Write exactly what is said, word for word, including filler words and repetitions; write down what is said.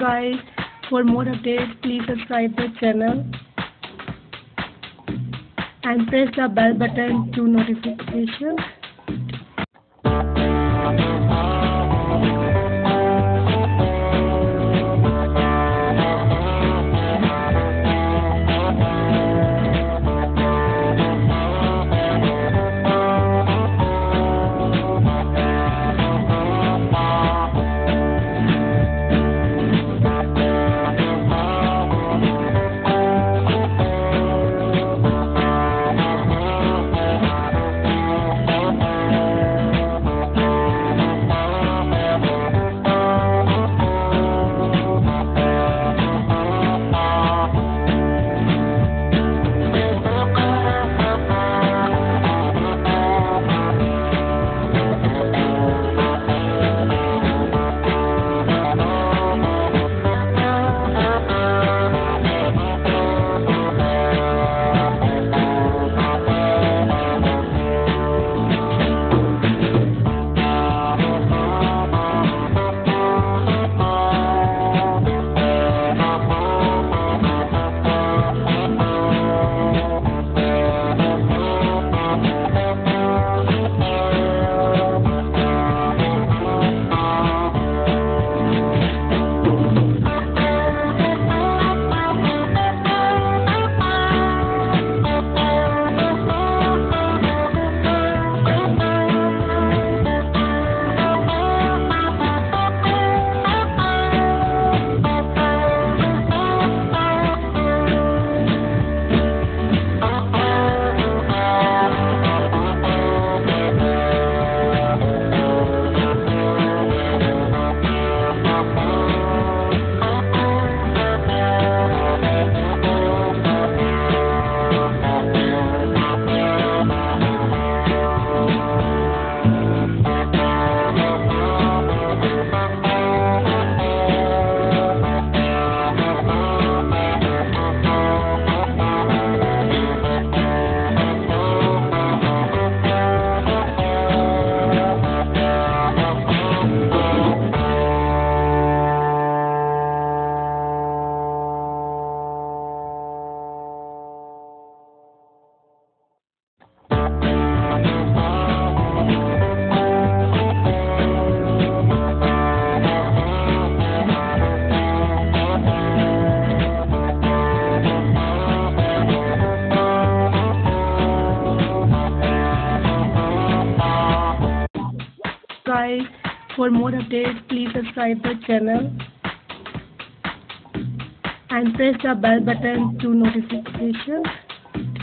guys. For more updates, please subscribe the channel and press the bell button to notification. Guys, for more updates, please subscribe the channel and press the bell button to notification.